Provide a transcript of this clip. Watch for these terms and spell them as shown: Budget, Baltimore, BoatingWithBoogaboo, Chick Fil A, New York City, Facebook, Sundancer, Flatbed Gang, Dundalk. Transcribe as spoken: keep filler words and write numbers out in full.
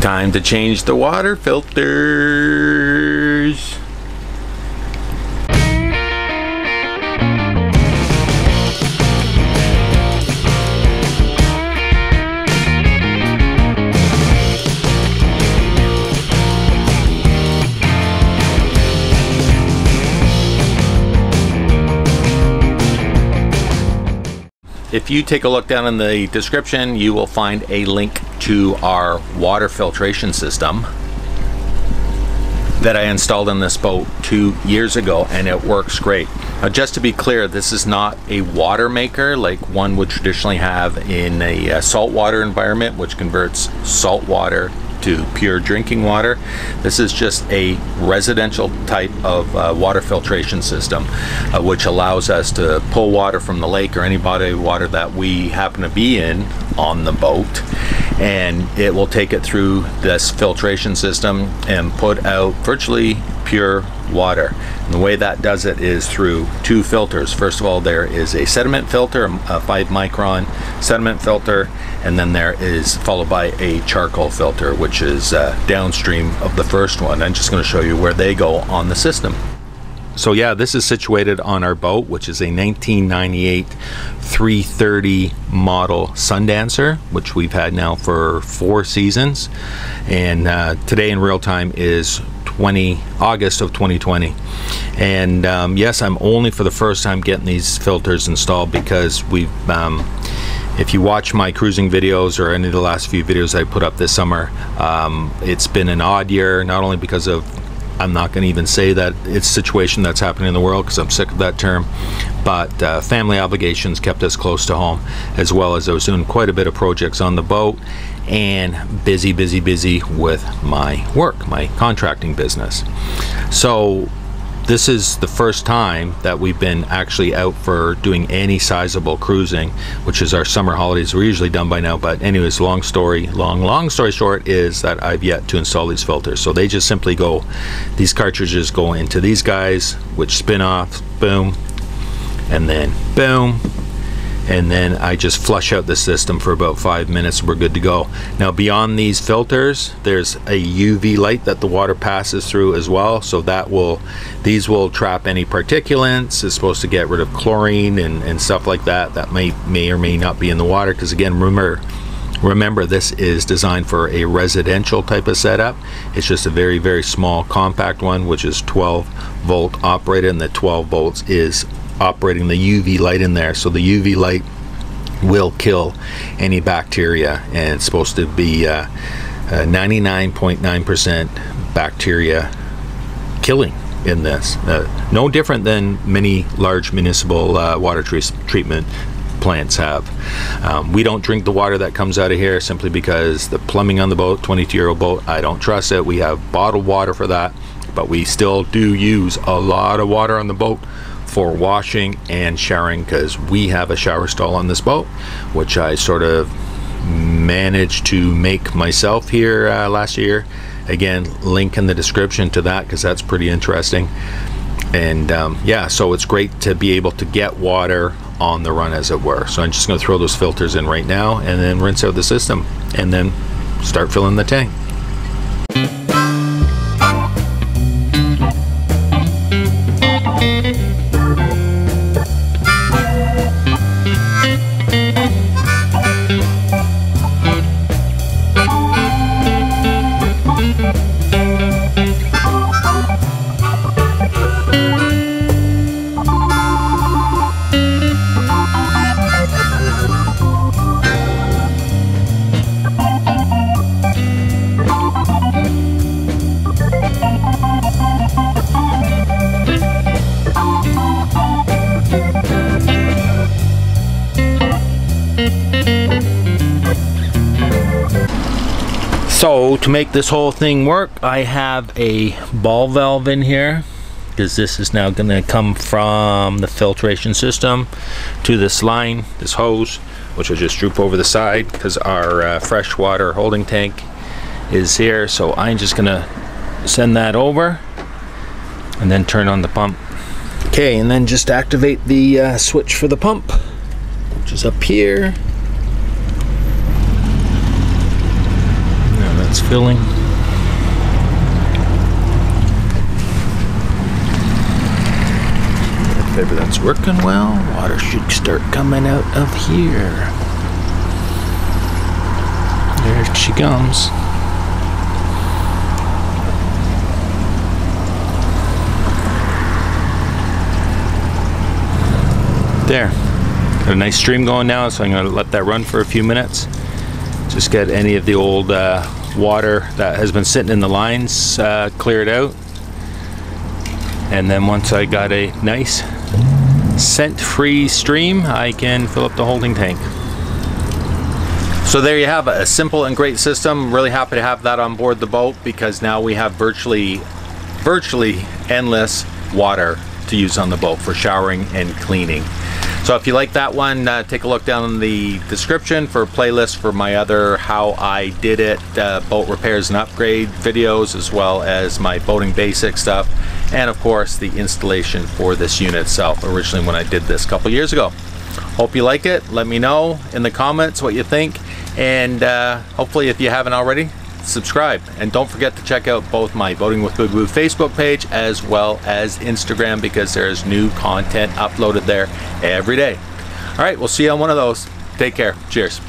Time to change the water filters. If you take a look down in the description, you will find a link to our water filtration system that I installed in this boat two years ago, and it works great. Now, just to be clear, this is not a water maker like one would traditionally have in a saltwater environment, which converts salt water to pure drinking water. This is just a residential type of uh, water filtration system, uh, which allows us to pull water from the lake or any body of water that we happen to be in on the boat, and it will take it through this filtration system and put out virtually pure water. And the way that does it is through two filters. First of all, there is a sediment filter, a five micron sediment filter, and then there is followed by a charcoal filter, which is uh, downstream of the first one. I'm just going to show you where they go on the system. So yeah, this is situated on our boat, which is a nineteen ninety-eight three thirty model Sundancer, which we've had now for four seasons. And uh, today in real time is August of twenty twenty. And um, yes, I'm only for the first time getting these filters installed, because we've um, if you watch my cruising videos or any of the last few videos I put up this summer, um, it's been an odd year, not only because of, I'm not going to even say that it's a situation that's happening in the world, because I'm sick of that term, but uh, family obligations kept us close to home, as well as I was doing quite a bit of projects on the boat and busy, busy, busy with my work, my contracting business. So this is the first time that we've been actually out for doing any sizable cruising, which is our summer holidays. We're usually done by now, but anyways, long story, long, long story short is that I've yet to install these filters. So they just simply go, these cartridges go into these guys, which spin off, boom, and then boom. And then I just flush out the system for about five minutes. We're good to go. Now, beyond these filters, there's a U V light that the water passes through as well. So that will, these will trap any particulates. It's supposed to get rid of chlorine and, and stuff like that. That may, may or may not be in the water. Because again, remember, remember this is designed for a residential type of setup. It's just a very, very small compact one, which is twelve volt operated, and the twelve volts is operating the U V light in there. So the U V light will kill any bacteria, and it's supposed to be ninety-nine point nine percent uh, uh, bacteria killing in this. Uh, no different than many large municipal uh, water tre treatment plants have. Um, we don't drink the water that comes out of here, simply because the plumbing on the boat, twenty-two year old boat, I don't trust it. We have bottled water for that, but we still do use a lot of water on the boat for washing and showering, because we have a shower stall on this boat, which I sort of managed to make myself here uh, last year. Again, link in the description to that, because that's pretty interesting. And um, yeah, so it's great to be able to get water on the run, as it were. So I'm just going to throw those filters in right now and then rinse out the system and then start filling the tank. So to make this whole thing work, I have a ball valve in here, because this is now going to come from the filtration system to this line, this hose, which I just droop over the side, because our uh, freshwater holding tank is here. So I'm just going to send that over and then turn on the pump. Okay, and then just activate the uh, switch for the pump, which is up here. filling. If everything's working well, water should start coming out of here. There she comes. There, got a nice stream going now, so I'm going to let that run for a few minutes. Just get any of the old uh, water that has been sitting in the lines uh, cleared out. And then once I got a nice scent-free stream, I can fill up the holding tank. So there you have it, a simple and great system. Really happy to have that on board the boat because now we have virtually, virtually endless water to use on the boat for showering and cleaning. So if you like that one, uh, take a look down in the description for a playlist for my other How I Did It uh, boat repairs and upgrade videos, as well as my boating basic stuff, and of course the installation for this unit itself originally when I did this a couple years ago. Hope you like it. Let me know in the comments what you think, and uh, hopefully if you haven't already, subscribe, and don't forget to check out both my Boating with Boo Boo Facebook page as well as Instagram, because there is new content uploaded there every day. All right, we'll see you on one of those. Take care. Cheers.